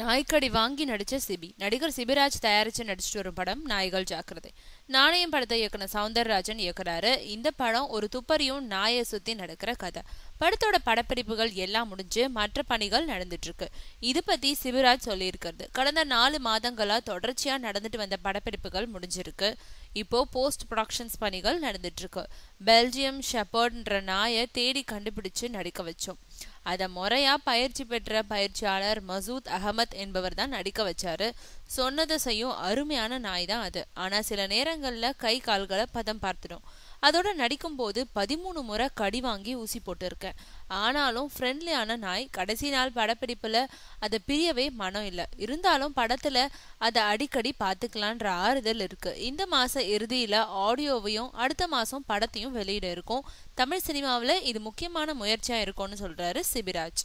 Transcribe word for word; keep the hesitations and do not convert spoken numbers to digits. நாய்க்கடி வாங்கி நடிச்ச சிபி. நடிகர் சிபிராஜ் தயாரிச்சு நடிச்சுட்டு வரும் படம் நாய்கள் ஜாக்கிரதை. நாணயம் படத்தை இயக்குன சௌந்தரராஜன் இயக்குறாரு. இந்த படம் ஒரு துப்பறியும் நாயை சுத்தி நடக்கிற கதை. படத்தோட படப்பிடிப்புகள் எல்லாம் முடிஞ்சு மற்ற பணிகள் நடந்துட்டு இருக்கு. இது பத்தி சிபிராஜ் சொல்லியிருக்கிறது. கடந்த நாலு மாதங்களா தொடர்ச்சியா நடந்துட்டு வந்த படப்பிடிப்புகள் முடிஞ்சிருக்கு. இப்போ போஸ்ட் ப்ரொடக்ஷன்ஸ் பணிகள் நடந்துட்டு இருக்கு. பெல்ஜியம் ஷெப்பர்ட்ன்ற நாயை தேடி கண்டுபிடிச்சு நடிக்க வச்சோம். அத முறையா பயிற்சி பெற்ற பயிற்சியாளர் மசூத் அகமத் என்பவர் தான் நடிக்க வச்சாரு. சொன்னதை செய்யும் அருமையான நாய் தான் அது. ஆனா சில நேரங்கள்ல கை கால்களை பதம் பார்த்துடும். அதோட நடிக்கும் போது பதிமூணு முறை கடி வாங்கி ஊசி போட்டு இருக்கேன். ஆனாலும் ஃப்ரெண்ட்லியான நாய். கடைசி நாள் படப்பிடிப்புல அதை பிரியவே மனம் இல்லை. இருந்தாலும் படத்துல அதை அடிக்கடி பார்த்துக்கலான்ற ஆறுதல் இருக்கு. இந்த மாச இறுதியில ஆடியோவையும் அடுத்த மாசம் படத்தையும் வெளியிட இருக்கும். தமிழ் சினிமாவில் இது முக்கியமான முயற்சியா இருக்கும்னு சொல்றாரு சிபிராஜ்.